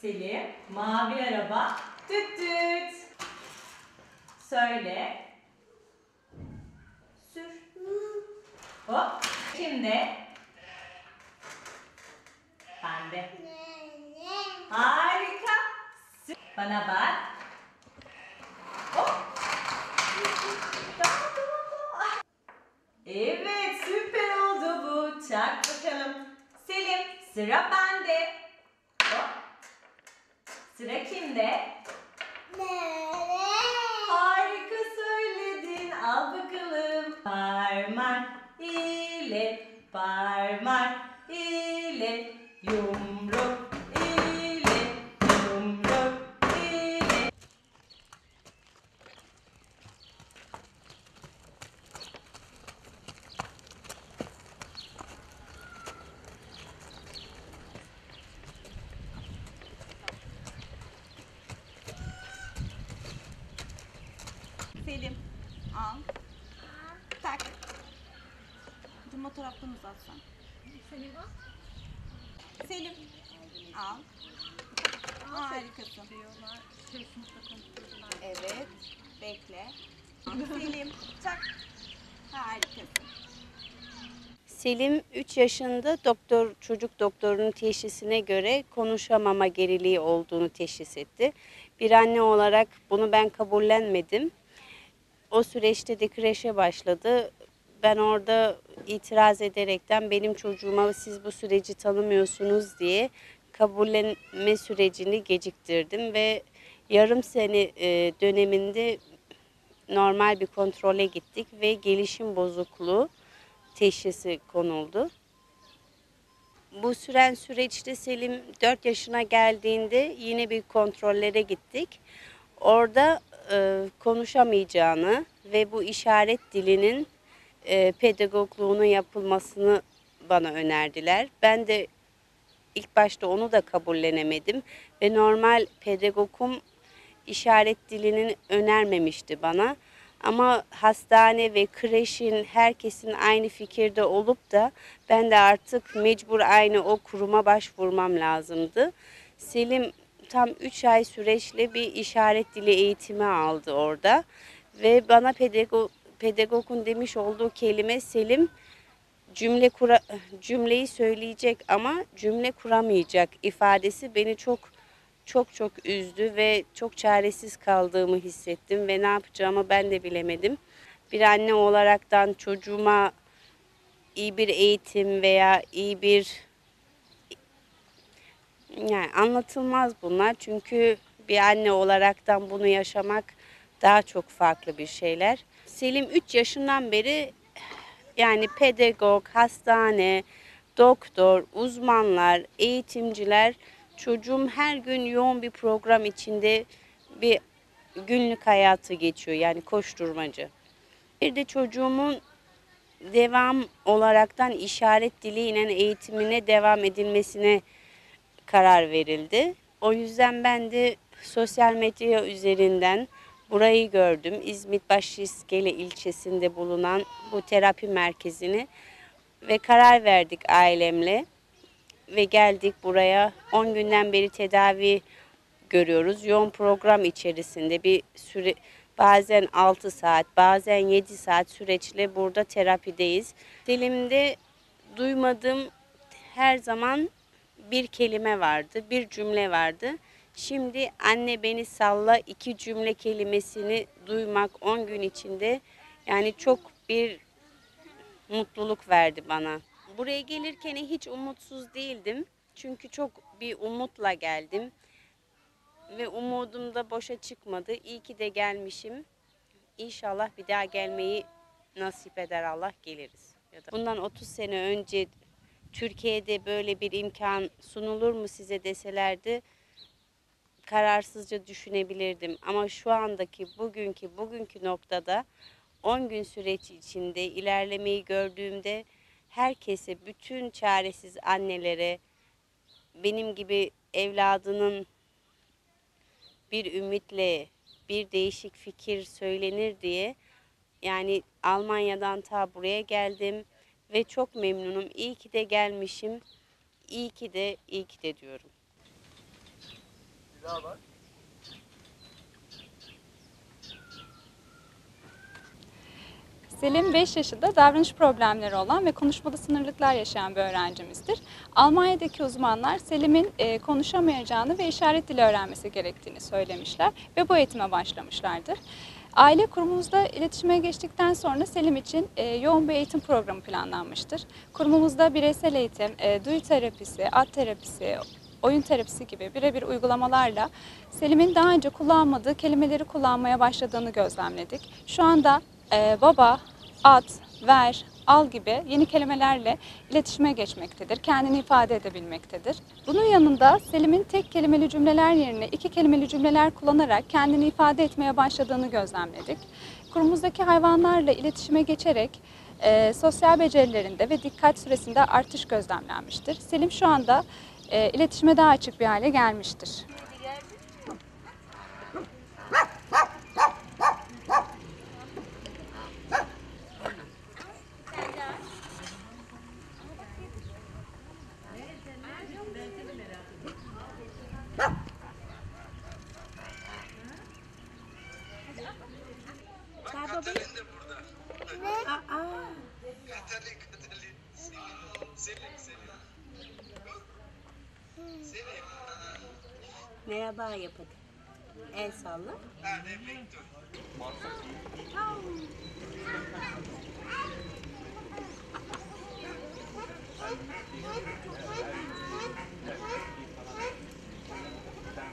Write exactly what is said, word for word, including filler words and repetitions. Selim, mavi araba, düt düt. Söyle. Sür. Hop. Şimdi. Bende. Harika. Bana bak. Hop. Evet, süper oldu bu. Çak bakalım. Selim, sıra bende. Hop. Sıra kimde? Harika söyledin. Al bakalım. Parmak ile, parmak ile, yumruk ile, yumruk ile. Selim, al. Tak. Dur, motor aptan uzatsan. Selim al. Selim, al. Harikasın. Evet, bekle. Selim, çak. Harikasın. Selim üç yaşında doktor, çocuk doktorunun teşhisine göre konuşamama geriliği olduğunu teşhis etti. Bir anne olarak bunu ben kabullenmedim. O süreçte de kreşe başladı. Ben orada itiraz ederekten benim çocuğuma siz bu süreci tanımıyorsunuz diye kabullenme sürecini geciktirdim ve yarım sene döneminde normal bir kontrole gittik ve gelişim bozukluğu teşhisi konuldu. Bu süren süreçte Selim dört yaşına geldiğinde yine bir kontrollere gittik. Orada konuşamayacağını ve bu işaret dilinin pedagogluğunun yapılmasını bana önerdiler. Ben de ilk başta onu da kabullenemedim ve normal pedagogum işaret dilini önermemişti bana. Ama hastane ve kreşin herkesin aynı fikirde olup da ben de artık mecbur aynı o kuruma başvurmam lazımdı. Selim tam üç ay süreçle bir işaret dili eğitimi aldı orada ve bana pedagog Pedagogun demiş olduğu kelime Selim cümle kura, cümleyi söyleyecek ama cümle kuramayacak ifadesi beni çok çok çok üzdü ve çok çaresiz kaldığımı hissettim ve ne yapacağımı ben de bilemedim. Bir anne olaraktan çocuğuma iyi bir eğitim veya iyi bir, yani anlatılmaz bunlar, çünkü bir anne olaraktan bunu yaşamak daha çok farklı bir şeyler. Selim üç yaşından beri yani pedagog, hastane, doktor, uzmanlar, eğitimciler, çocuğum her gün yoğun bir program içinde bir günlük hayatı geçiyor, yani koşturmacı. Bir de çocuğumun devam olaraktan işaret diliyle eğitimine devam edilmesine karar verildi. O yüzden ben de sosyal medya üzerinden burayı gördüm. İzmit Başiskele ilçesinde bulunan bu terapi merkezini ve karar verdik ailemle ve geldik buraya. on günden beri tedavi görüyoruz. Yoğun program içerisinde bir süre, bazen altı saat, bazen yedi saat süreçle burada terapideyiz. Dilimde duymadığım her zaman bir kelime vardı, bir cümle vardı. Şimdi anne beni salla iki cümle kelimesini duymak on gün içinde yani çok bir mutluluk verdi bana. Buraya gelirken hiç umutsuz değildim. Çünkü çok bir umutla geldim. Ve umudum da boşa çıkmadı. İyi ki de gelmişim. İnşallah bir daha gelmeyi nasip eder Allah, geliriz. Bundan otuz sene önce Türkiye'de böyle bir imkan sunulur mu size deselerdi, kararsızca düşünebilirdim ama şu andaki bugünkü bugünkü noktada on gün süreç içinde ilerlemeyi gördüğümde herkese, bütün çaresiz annelere, benim gibi evladının bir ümitle bir değişik fikir söylenir diye, yani Almanya'dan ta buraya geldim ve çok memnunum. İyi ki de gelmişim. İyi ki de, iyi ki de diyorum. daha var. Selim beş yaşında davranış problemleri olan ve konuşmada sınırlıklar yaşayan bir öğrencimizdir. Almanya'daki uzmanlar Selim'in konuşamayacağını ve işaret dili öğrenmesi gerektiğini söylemişler ve bu eğitime başlamışlardır. Aile kurumumuzda iletişime geçtikten sonra Selim için yoğun bir eğitim programı planlanmıştır. Kurumumuzda bireysel eğitim, duyu terapisi, ad terapisi, oyun terapisi gibi birebir uygulamalarla Selim'in daha önce kullanmadığı kelimeleri kullanmaya başladığını gözlemledik. Şu anda Ee, baba, at, ver, al gibi yeni kelimelerle iletişime geçmektedir, kendini ifade edebilmektedir. Bunun yanında Selim'in tek kelimeli cümleler yerine iki kelimeli cümleler kullanarak kendini ifade etmeye başladığını gözlemledik. Kurumumuzdaki hayvanlarla iletişime geçerek e, sosyal becerilerinde ve dikkat süresinde artış gözlemlenmiştir. Selim şu anda e, iletişime daha açık bir hale gelmiştir. Merhaba yapalım. El salla.